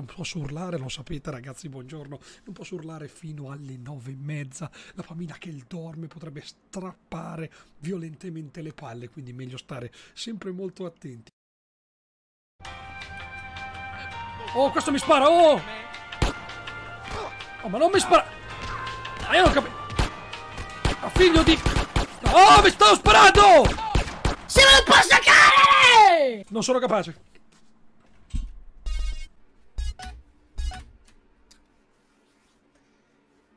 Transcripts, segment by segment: non posso urlare, lo sapete ragazzi, buongiorno, non posso urlare fino alle 9:30, la famiglia che dorme potrebbe strappare violentemente le palle, quindi meglio stare sempre molto attenti. Oh, questo mi spara, oh! Oh, ma non mi spara! Ah, io non capisco! Ma figlio di... Oh, mi stavo sparando! Se non posso cadere! Non sono capace.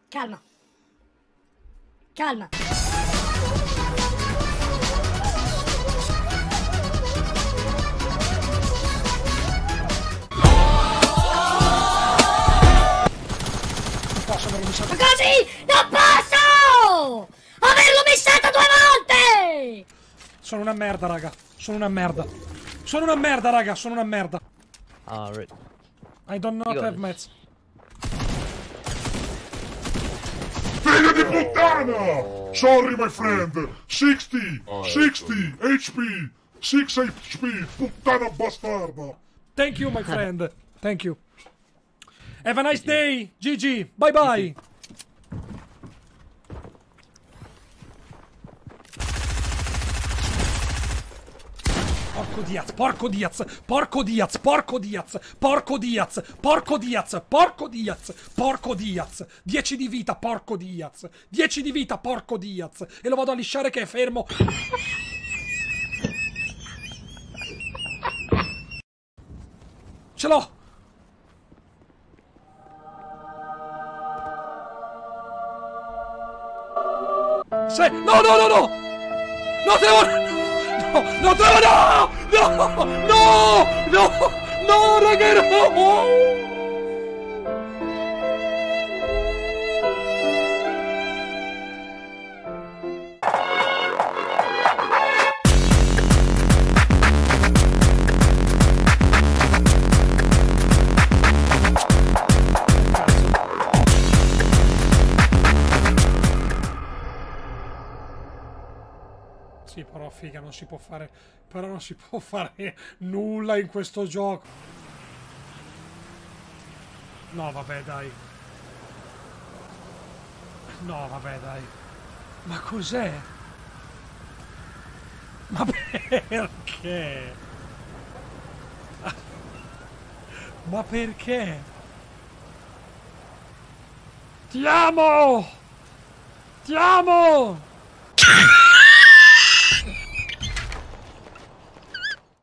Calma. Calma. Ma così non posso! Averlo missata 2 volte! Sono una merda, raga. Sono una merda. Sono una merda, raga. Sono una merda. Alright. I don't know have mats. Figlio di puttana! Sorry, my friend. 60 HP. 6 HP. Puttana bastarda. Thank you, my friend. Thank you. Have a nice day, GG. Bye bye. Porco Diaz, porco Diaz, porco Diaz, porco Diaz, porco Diaz, porco Diaz, porco Diaz, porco Diaz, 10 di vita, porco Diaz, 10 di vita, porco Diaz, e lo vado a lisciare che è fermo. Ce l'ho. Se... No, no, no, no! No, te devo... No, no, te devo... No! No! No! No! No, raga, no! Sì, però figa, non si può fare... Però non si può fare nulla in questo gioco. No, vabbè, dai. No, vabbè, dai. Ma cos'è? Ma perché? Ma perché? Ti amo! Ti amo!